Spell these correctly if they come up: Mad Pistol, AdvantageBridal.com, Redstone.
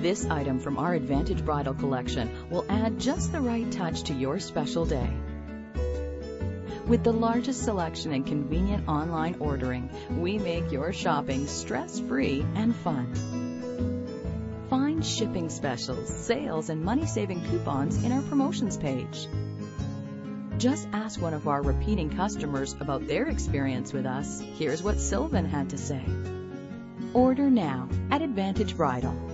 This item from our Advantage Bridal collection will add just the right touch to your special day. With the largest selection and convenient online ordering, we make your shopping stress-free and fun. Find shipping specials, sales, and money-saving coupons in our promotions page. Just ask one of our repeating customers about their experience with us. Here's what Sylvan had to say. Order now at Advantage Bridal.